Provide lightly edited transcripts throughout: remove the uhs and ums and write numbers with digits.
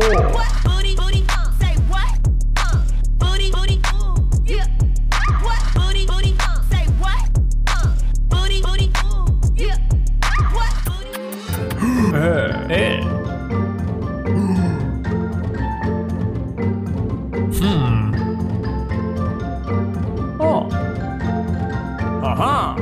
What? Booty, booty, say what? Booty, booty, yeah. What? Booty, booty, say what? Booty, booty, yeah. What? Booty. Eh. Oh. Aha. Oh.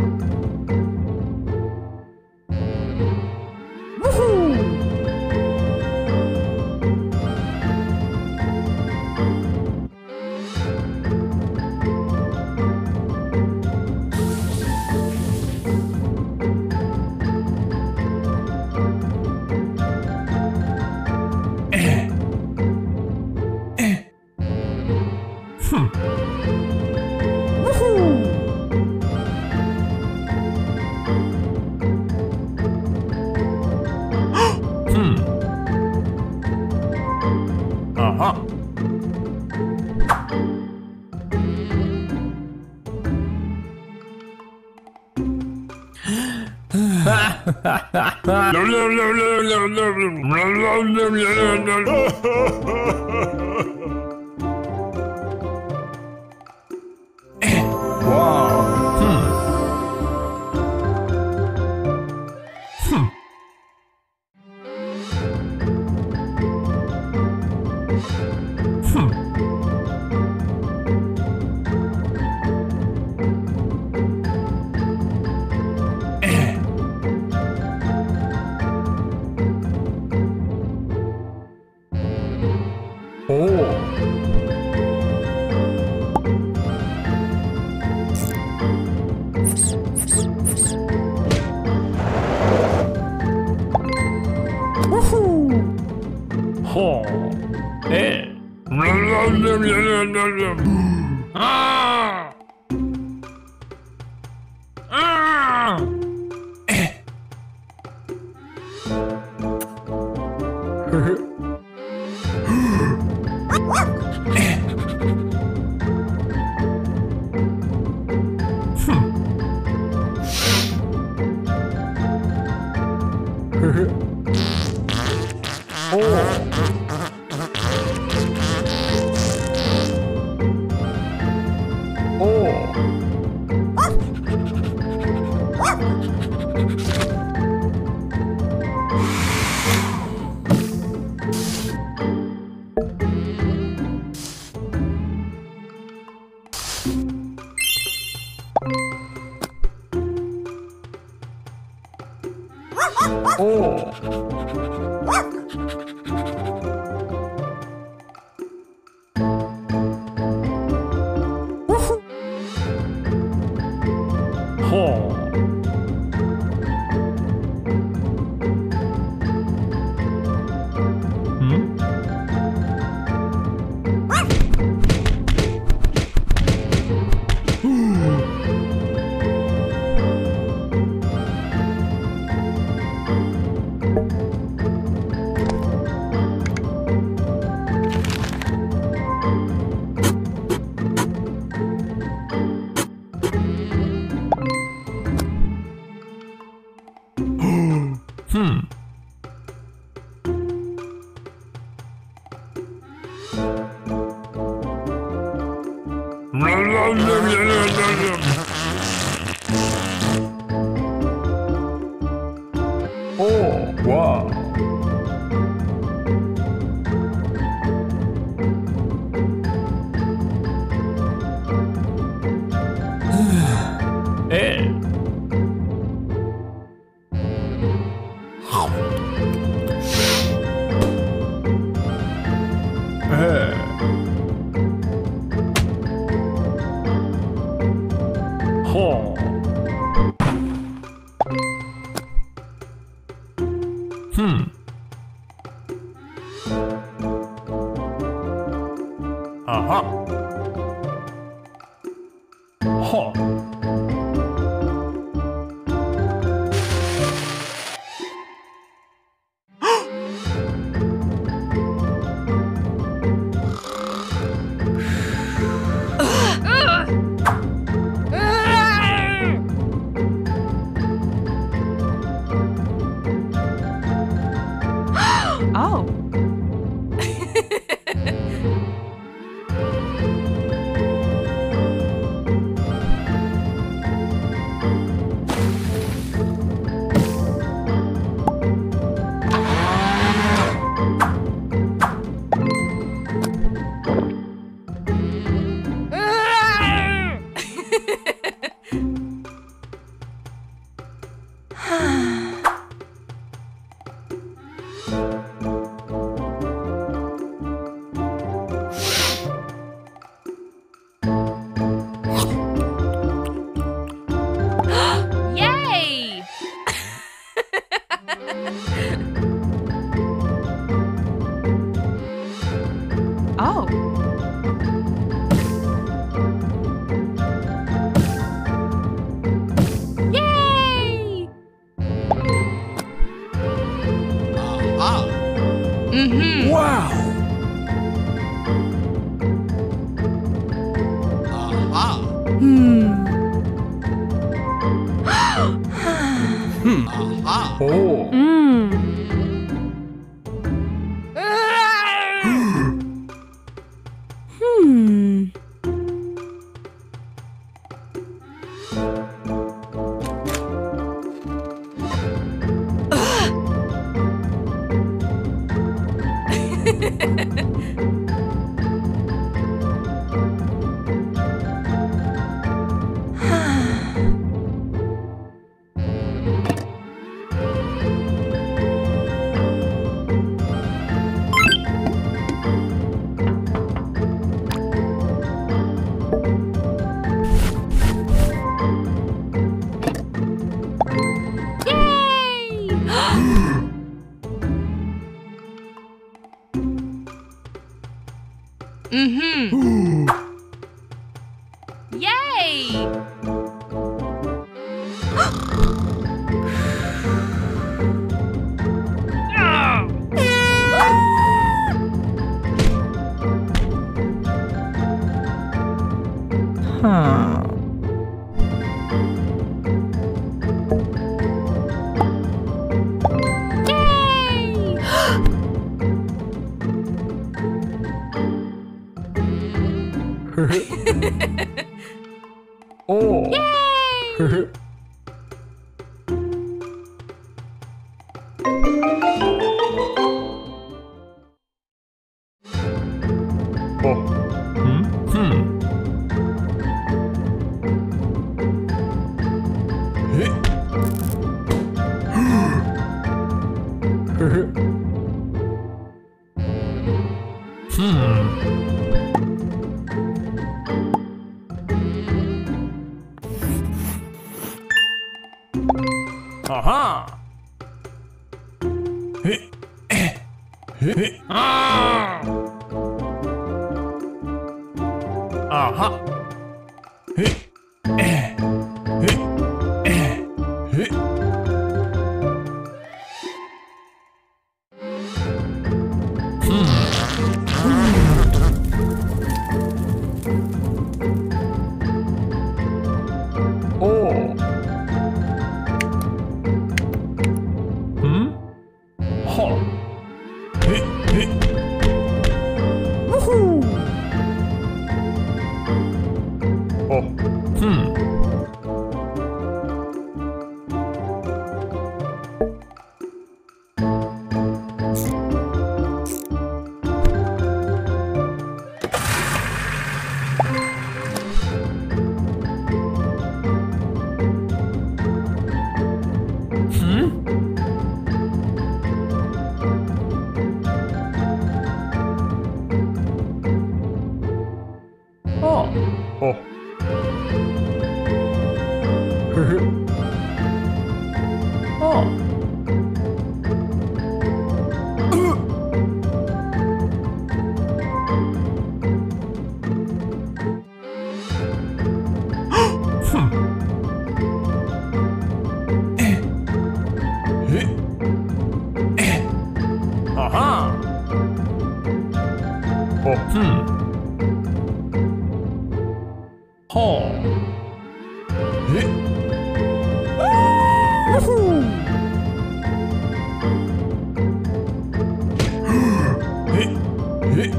Hey!